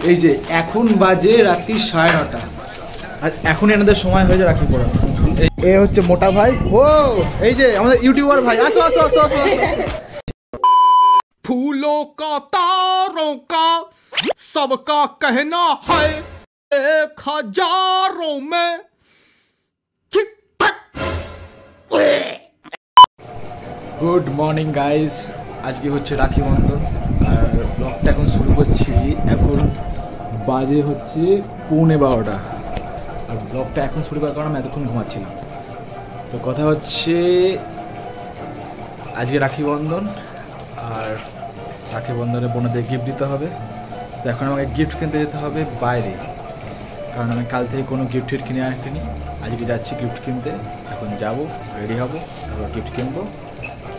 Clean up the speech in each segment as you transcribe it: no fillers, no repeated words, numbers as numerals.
फूलों का तारों का सबका कहना है एक हजारों में गुड मॉर्निंग गाइज आज के हे राखी बंधन ब्लॉगटा एखन शुरू करছি এখন বাজে হচ্ছে 11:15টা আর ব্লগটা এখন শুরু করার কারণে আমি এতক্ষণ ঘুমাচ্ছিলাম। তো কথা হচ্ছে আজকে রাখি বন্ধন আর রাখি বন্ধনে বোনদের গিফট দিতে হবে। তো এখন আমাকে গিফট কিনতে যেতে হবে বাইরে, কারণ আমি কাল থেকে কোনো গিফট টিফট কিনে আনিনি। আজকে যাচ্ছি গিফট কিনতে, এখন যাব রেডি হব তারপর গিফট কিনবো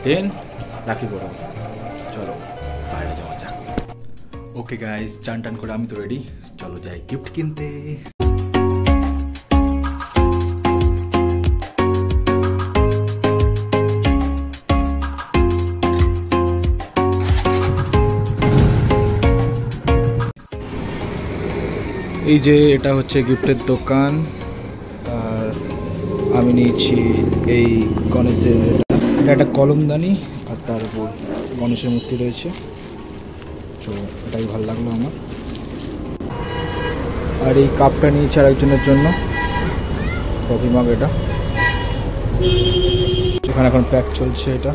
দেন রাখি পরাবো। চলো বাইরে যাওয়া যাক। ओके गाइज चान टान करे आमी तो रेडी, चलो जाए गिफ्ट किनते। এই যে এটা হচ্ছে গিফটের দোকান আর আমি নিয়েছি এই গণেশের একটা কলমদানি আর তারপর গণেশের মূর্তি রয়েছে। তো এটাই ভালো লাগলো আমার। আর এই কাপটা নিয়েছি আরেকজনের জন্য, কফি মাগ। এটা ওখানে এখন প্যাক চলছে। এটা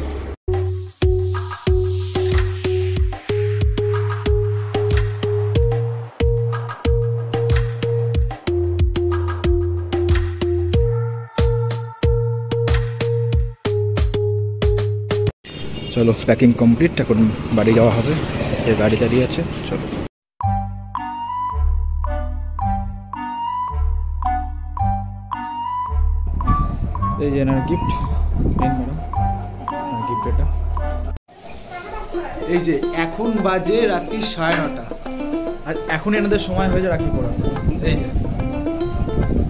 चलो पैकिंग कमप्लीट, এখন বাড়ি যাওয়া হবে। गाड़ी दाड़ी আছে চলো। এই যে আমার গিফট দেন ম্যাডাম, গিফট এটা। এই যে এখন বাজে রাত্রি 9:30টা আর এখন এনাদের সময় হয়ে যায় রাখি পড়া। এই যে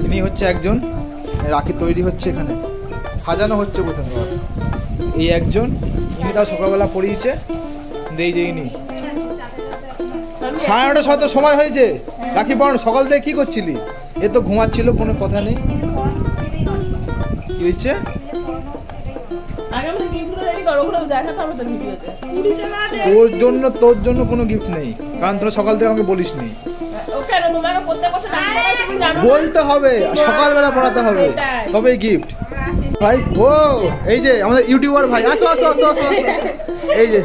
ইনি হচ্ছে একজন, রাখি তৈরি হচ্ছে এখানে সাজানো হচ্ছে কোথাও। এই একজন ইনি তার সকালবেলা পড়িয়েছে। এই যে ইনি 9:30টার সাথে সময় হয়েছে রাখি পড়ানো। সকাল থেকে কি করছিলি? এ তো ঘুমাচ্ছিল, কোনো কথা নেই। কি হয়েছে ওর জন্য? তোর জন্য কোনো গিফট নেই, কারণ তোরা সকাল থেকে আমাকে বলিস নি। বলতে হবে, সকালবেলা পড়াতে হবে তবে গিফট। ভাই ও এই যে আমাদের ইউটিউবার ভাই, আসো আসো আসো আসো। এই যে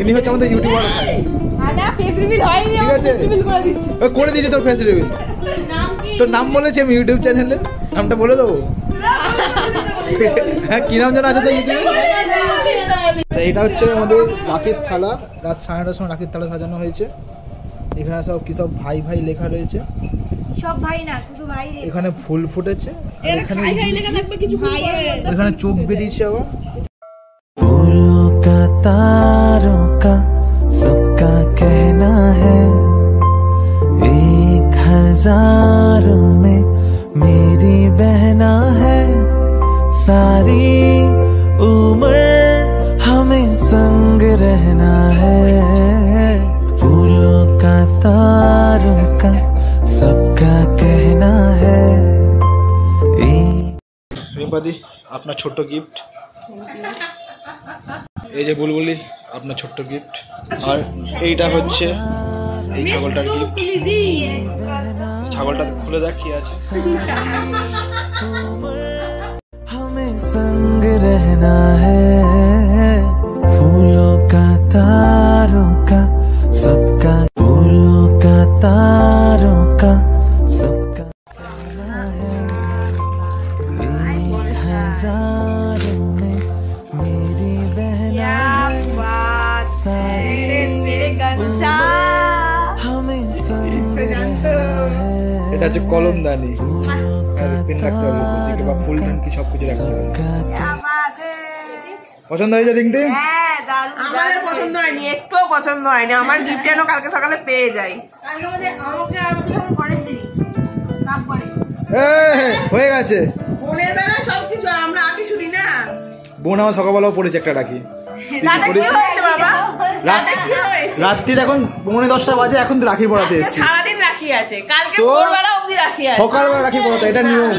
ইনি হচ্ছে আমাদের ইউটিউবার ভাই। করে দিচ্ছি তোর ফেস রিভিল। তোর নাম বলেছি আমি ইউটিউব চ্যানেলে, নামটা বলে দেবো। হ্যাঁ কি নাম যেন আছে তো ইউটিউব। এটা হচ্ছে আমাদের রাখির থালা। রাত 9:30টার সময় রাখির থালা সাজানো হয়েছে। এখানে সব কি সব ভাই ভাই লেখা রয়েছে। সব ভাই না, শুধু ভাই। এখানে ফুল ফুটেছে, এখানে লেখা থাকবে কিছু ভাই, এখানে চোখ বেরিয়েছে। আবার ফুলও কা তারও কা सबका कहना है एक हजारों में मेरी बहना है सारी उम्र हमें संग रहना है फूलों का तारों का सबका कहना है अपना छोटा गिफ्ट এই যে বুলবুলি আপনার ছোট্ট গিফট। আর এইটা হচ্ছে এই ছাগলটার গিফট। ছাগলটা খুলে দেখ কি আছে। हमें संग रहना है फूलों का तारों का सबका फूलों का तारों का सबका এটা যে কলমদানি আর পেন রাখতে হবে দিকে বা ফুল পেন কি সব কিছু রাখতে হবে। পছন্দ হয়েছে রিং টিং? হ্যাঁ দারুণ। আমাদের পছন্দ হয়নি, একটুও পছন্দ হয়নি। আমার গিফট যেন কালকে সকালে পেয়ে যাই। কালকে মানে আমাকে আর কিছু করেছি কাপ পড়ে এই হয়ে গেছে। বোনের বেলা সব কিছু আমরা আটি শুনি না। বোন আমার সকালবেলাও পড়েছে একটা রাখি। রাত্রি এখন 9:30টা বাজে, এখন তো রাখি পড়াতে এসেছি, সারা দিন রাখি আছে, কালকে ভোরবেলা অবধি রাখি আছে, সকালবেলা রাখি পড়াতে, এটা নিয়ম।